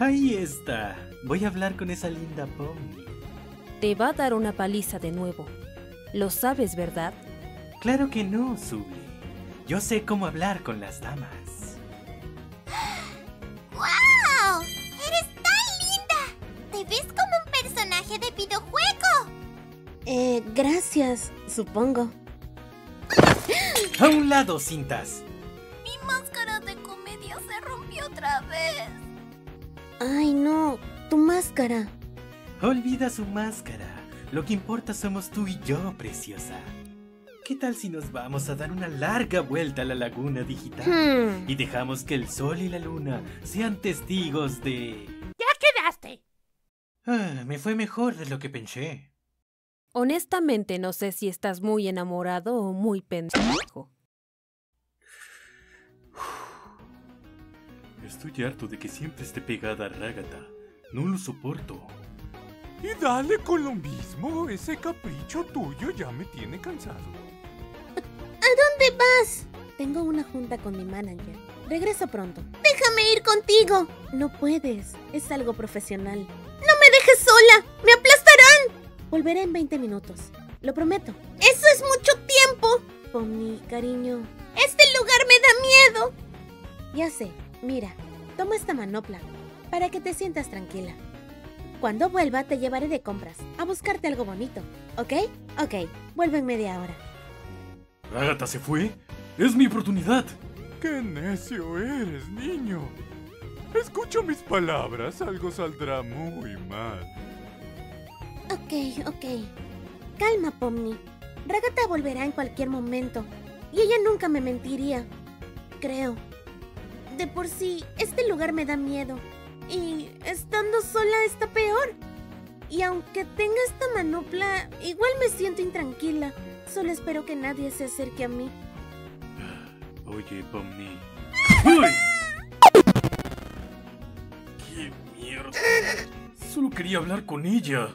¡Ahí está! Voy a hablar con esa linda Pomni. Te va a dar una paliza de nuevo. Lo sabes, ¿verdad? Claro que no, Zooble. Yo sé cómo hablar con las damas. ¡Wow! ¡Eres tan linda! ¡Te ves como un personaje de videojuego! Gracias, supongo. ¡A un lado, cintas! Mi máscara de comedia se rompió otra vez. Ay, no, tu máscara. Olvida su máscara. Lo que importa somos tú y yo, preciosa. ¿Qué tal si nos vamos a dar una larga vuelta a la laguna digital? Y dejamos que el sol y la luna sean testigos de... ¡Ya quedaste! Ah, me fue mejor de lo que pensé. Honestamente no sé si estás muy enamorado o muy pendejo. Estoy harto de que siempre esté pegada a Ragatha. No lo soporto. Y dale con lo mismo. Ese capricho tuyo ya me tiene cansado. ¿A dónde vas? Tengo una junta con mi manager. Regreso pronto. ¡Déjame ir contigo! No puedes. Es algo profesional. ¡No me dejes sola! ¡Me aplastarán! Volveré en 20 minutos. Lo prometo. ¡Eso es mucho tiempo! Pomni, cariño. ¡Este lugar me da miedo! Ya sé. Mira, toma esta manopla para que te sientas tranquila. Cuando vuelva te llevaré de compras a buscarte algo bonito, ¿ok? Ok, vuelvo en media hora. ¿Ragatha se fue? ¡Es mi oportunidad! ¡Qué necio eres, niño! Escucha mis palabras, algo saldrá muy mal. Ok. Calma, Pomni. Ragatha volverá en cualquier momento y ella nunca me mentiría, creo. De por sí, este lugar me da miedo. Y estando sola está peor. Y aunque tenga esta manopla, igual me siento intranquila. Solo espero que nadie se acerque a mí. Oye, Pomni. ¡Uy! ¡Qué mierda! Solo quería hablar con ella.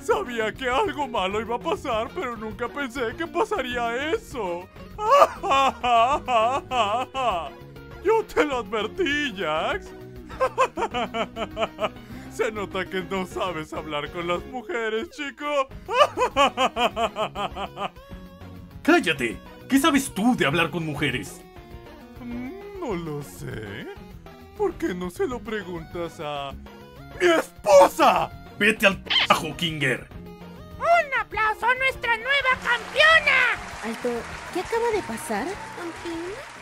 Sabía que algo malo iba a pasar, pero nunca pensé que pasaría eso. Yo te lo advertí, Jax. Se nota que no sabes hablar con las mujeres, chico. Cállate. ¿Qué sabes tú de hablar con mujeres? No lo sé. ¿Por qué no se lo preguntas a... ¡mi esposa! ¡Vete al carajo, Kinger! ¡Un aplauso a nuestra nueva campeona! Alto, ¿qué acaba de pasar? ¿Campeona?